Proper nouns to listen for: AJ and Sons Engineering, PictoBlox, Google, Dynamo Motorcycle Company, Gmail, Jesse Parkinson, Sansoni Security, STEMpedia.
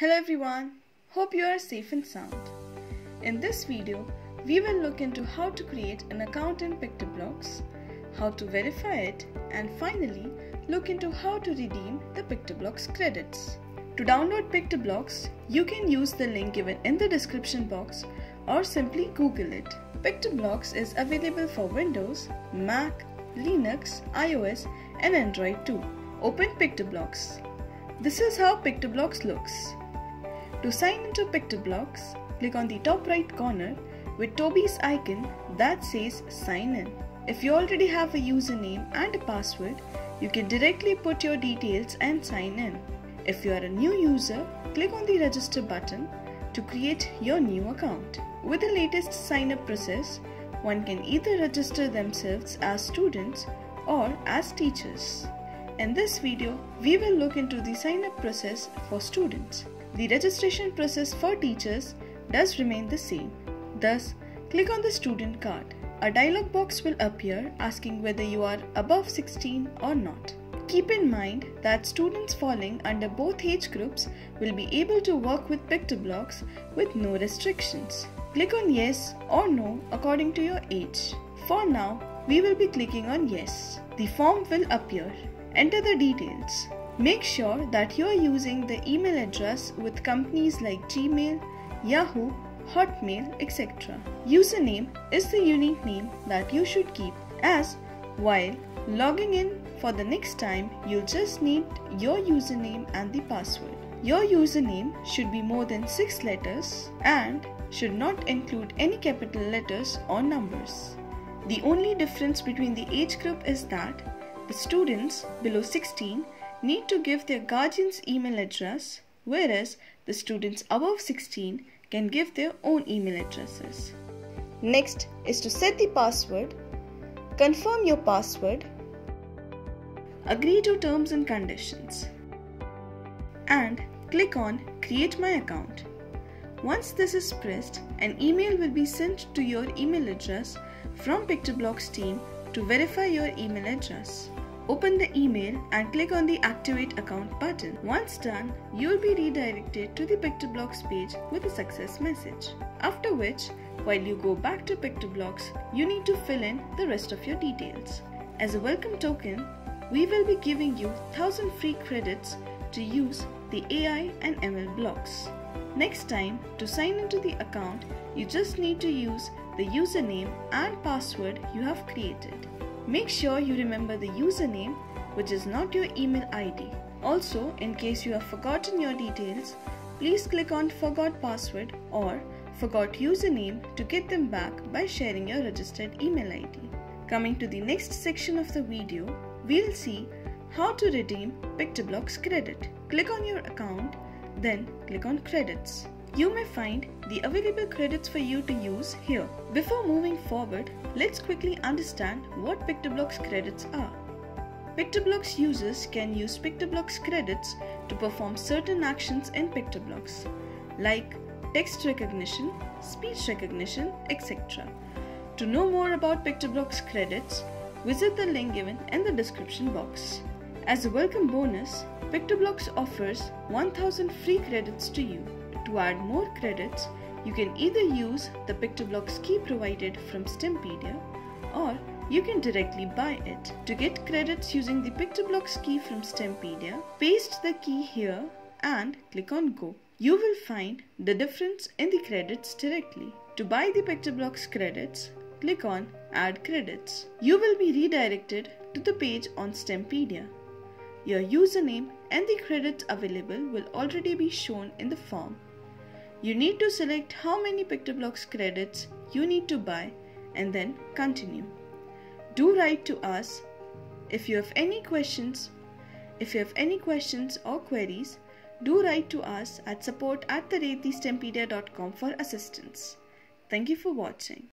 Hello everyone, hope you are safe and sound. In this video, we will look into how to create an account in PictoBlox, how to verify it, and finally look into how to redeem the PictoBlox credits. To download PictoBlox, you can use the link given in the description box or simply Google it. PictoBlox is available for Windows, Mac, Linux, iOS and Android too. Open PictoBlox. This is how PictoBlox looks. To sign into PictoBlox, click on the top right corner with Toby's icon that says sign in. If you already have a username and a password, you can directly put your details and sign in. If you are a new user, click on the register button to create your new account. With the latest sign up process, one can either register themselves as students or as teachers. In this video, we will look into the sign up process for students. The registration process for teachers does remain the same. Thus, click on the student card. A dialog box will appear asking whether you are above 16 or not. Keep in mind that students falling under both age groups will be able to work with PictoBlox with no restrictions. Click on yes or no according to your age. For now, we will be clicking on yes. The form will appear. Enter the details. Make sure that you are using the email address with companies like Gmail, Yahoo, Hotmail, etc. Username is the unique name that you should keep, as while logging in for the next time, you'll just need your username and the password. Your username should be more than 6 letters and should not include any capital letters or numbers. The only difference between the age group is that the students below 16 need to give their guardian's email address, whereas the students above 16 can give their own email addresses. Next is to set the password, confirm your password, agree to terms and conditions, and click on Create My Account. Once this is pressed, an email will be sent to your email address from PictoBlox team to verify your email address. Open the email and click on the Activate Account button. Once done, you'll be redirected to the PictoBlox page with a success message. After which, while you go back to PictoBlox, you need to fill in the rest of your details. As a welcome token, we will be giving you 1000 free credits to use the AI and ML blocks. Next time, to sign into the account, you just need to use the username and password you have created. Make sure you remember the username, which is not your email ID. Also, in case you have forgotten your details, please click on Forgot Password or Forgot Username to get them back by sharing your registered email ID. Coming to the next section of the video, we'll see how to redeem PictoBlox credit. Click on your account, then click on Credits. You may find the available credits for you to use here. Before moving forward, let's quickly understand what PictoBlox credits are. PictoBlox users can use PictoBlox credits to perform certain actions in PictoBlox, like text recognition, speech recognition, etc. To know more about PictoBlox credits, visit the link given in the description box. As a welcome bonus, PictoBlox offers 1000 free credits to you. To add more credits, you can either use the PictoBlox key provided from STEMpedia, or you can directly buy it. To get credits using the PictoBlox key from STEMpedia, paste the key here and click on Go. You will find the difference in the credits directly. To buy the PictoBlox credits, click on Add Credits. You will be redirected to the page on STEMpedia. Your username and the credits available will already be shown in the form. You need to select how many PictoBlox credits you need to buy and then continue. Do write to us if you have any questions. If you have any questions or queries, do write to us at support@thestempedia.com for assistance. Thank you for watching.